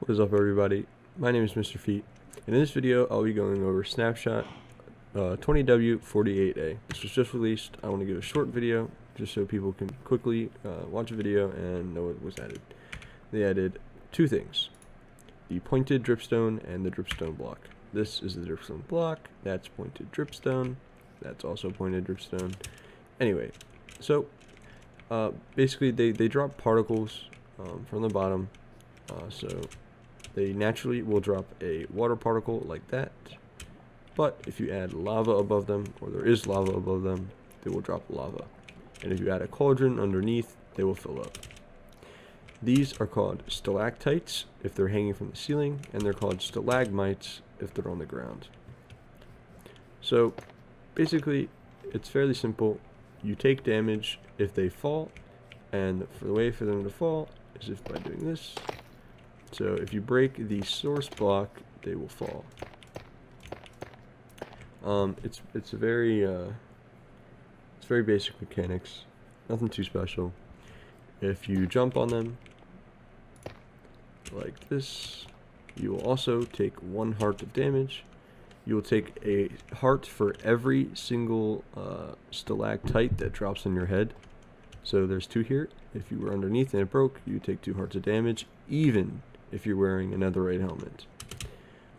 What is up, everybody? My name is Mr. Feet, and in this video I'll be going over Snapshot 20w48a. This was just released. I want to give a short video just so people can quickly watch a video and know what was added. They added two things: the pointed dripstone and the dripstone block. This is the dripstone block. That's pointed dripstone. That's also pointed dripstone. Anyway, so basically they drop particles from the bottom, so they naturally will drop a water particle like that, but if you add lava above them, or there is lava above them, they will drop lava. And if you add a cauldron underneath, they will fill up. These are called stalactites if they're hanging from the ceiling, and they're called stalagmites if they're on the ground. So basically, it's fairly simple. You take damage if they fall, and the way for them to fall is if by doing this. So if you break the source block, they will fall. It's a very it's very basic mechanics, nothing too special. If you jump on them like this, you will also take 1 heart of damage. You will take a heart for every single stalactite that drops on your head. So there's 2 here. If you were underneath and it broke, you take 2 hearts of damage, even if you're wearing a netherite helmet.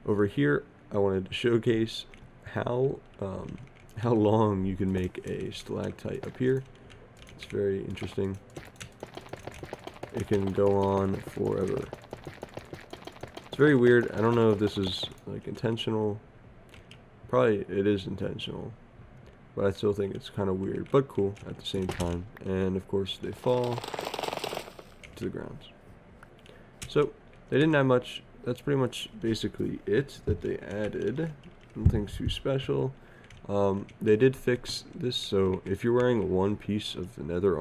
Over here, I wanted to showcase how long you can make a stalactite up here. It's very interesting. It can go on forever. It's very weird. I don't know if this is like intentional. Probably it is intentional, but I still think it's kind of weird, but cool at the same time. And of course, they fall to the ground. So they didn't have much. That's pretty much basically it that they added. Nothing too special. They did fix this, so if you're wearing 1 piece of the leather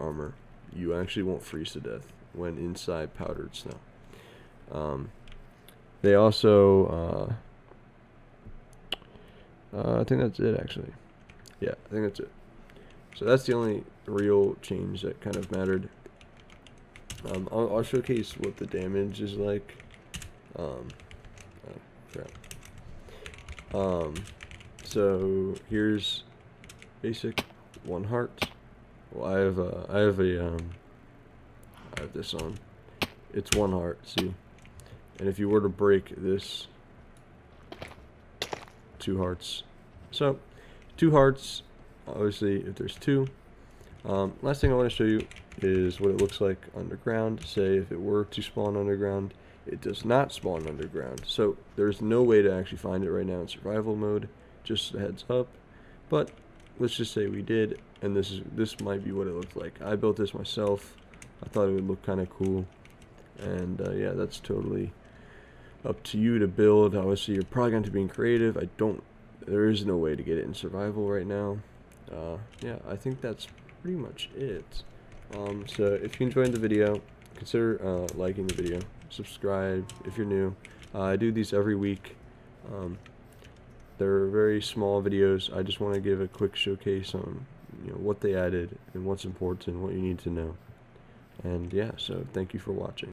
armor, you actually won't freeze to death when inside powdered snow. They also, I think that's it, actually. Yeah, I think that's it. So that's the only real change that kind of mattered. I'll showcase what the damage is like. So here's basic 1 heart. Well, I have this on. It's 1 heart. See, and if you were to break this, 2 hearts. So 2 hearts. Obviously, if there's 2. Last thing I want to show you is what it looks like underground. Say if it were to spawn underground. It does not spawn underground, so there's no way to actually find it right now in survival mode, just a heads up. But let's just say we did, and this might be what it looked like. I built this myself. I thought it would look kind of cool, and yeah, that's totally up to you to build. Obviously, you're probably going to be creative. There is no way to get it in survival right now. Yeah, I think that's pretty much it. So if you enjoyed the video, consider liking the video. Subscribe if you're new. I do these every week. They're very small videos. I just want to give a quick showcase on what they added and what's important, what you need to know. And yeah, so thank you for watching.